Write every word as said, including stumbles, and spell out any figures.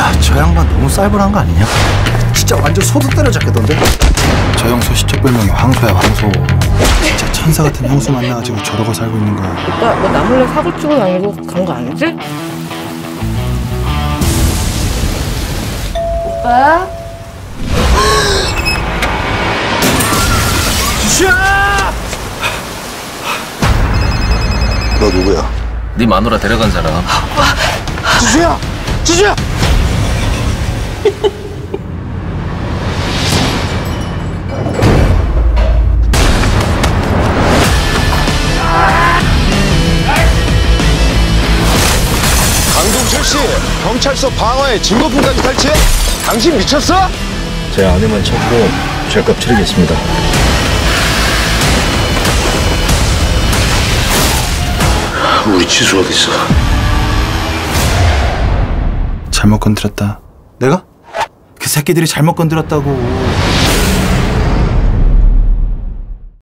야, 저 양반 너무 사이버한 거 아니냐? 진짜 완전 소득 때려잡겠던데? 저 형수 시체 별명이 황소야, 황소. 진짜 천사 같은 형수 만나가지고 저러고 살고 있는 거야. 오빠, 너 나 몰래 사고 치고 다니고 그런 거 아니지? 오빠? 지수야! 너 누구야? 네 마누라 데려간 사람. 오빠! 지수야! 지수야! 강동철 씨, 경찰서 방화에 증거품까지 탈취해? 당신 미쳤어? 제 아내만 찾고 죄값 치르겠습니다. 우리 지수 어디 있어? 잘못 건드렸다. 내가? 그 새끼들이 잘못 건드렸다고.